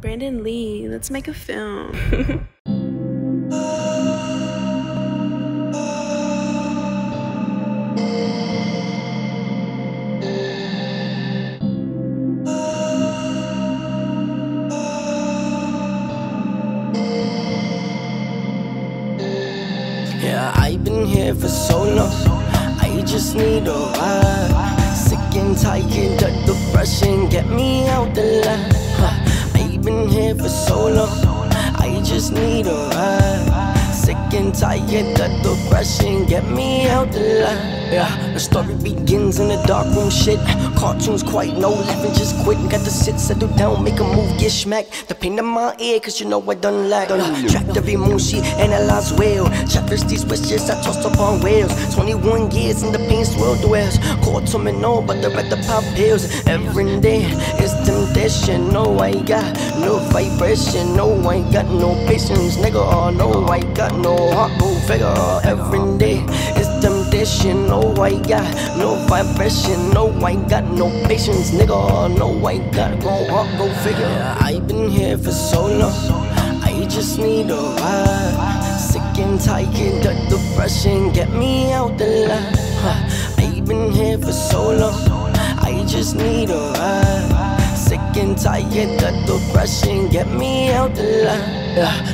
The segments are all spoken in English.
Brandon Lee, let's make a film. Yeah, I've been here for so long, I just need a ride. Sick and tired of depression, get me out the line. I've been here for so long, I just need a ride. Sick and tired of depression, get me out the line. Yeah, the story begins in a dark room, shit. Cartoons quite no laughing, just quit. Got to sit, settle down, make a move, get smacked. The pain in my ear, cause you know I done lack. Trapped every move, she analyzed well. Chapters, these wishes I tossed upon wheels. 21 years in the pain swirl dwells. Caught to me, no, but the red, the pop pills. Every day is temptation. No, I got no vibration. No, I got no patience, nigga. Oh, no, I got no heart, go figure. Every day is temptation. No, I got no vibration. No, I got no patience, nigga. Oh, no, I got go hard, go figure. Yeah, I've been here for so long, I just need a ride. Sick and tired of depression, get me out the line. I've been here for so long, I just need a ride. Sick and tired of depression, get me out the line.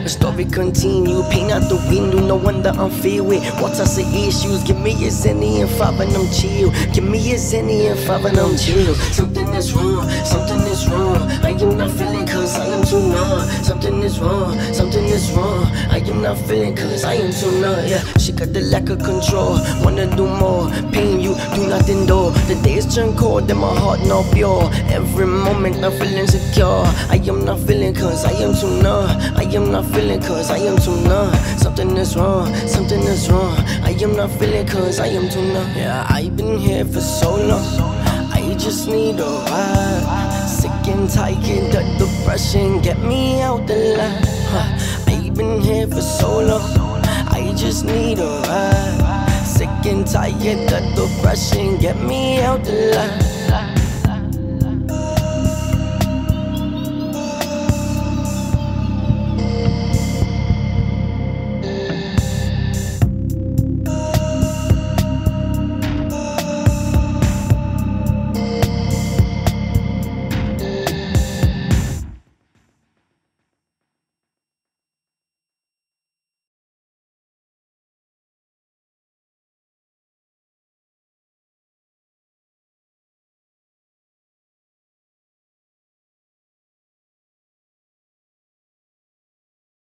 The story continue, pain out the window, no wonder I'm filled with what's I say issues. Give me a zenny and five and I'm chill. Give me a zenny and five and I'm chill. Something is wrong, something is wrong. I am not feeling cause I am too numb. Something is wrong, something is wrong. I am not feeling cause I am too numb. Yeah, she got the lack of control, wanna do more. Pain you do nothing though. The days turn cold and my heart not pure. Every moment I'm feeling secure. I am not feeling cause I am too numb. I am not feeling cause I am too numb. Something is wrong, something is wrong. I am not feeling cause I am too numb. Yeah, I've been here for so long, I just need a ride. Sick and tired of depression, get me out the line. I've been here for so long, I just need a ride. Sick and tired of depression, get me out the line.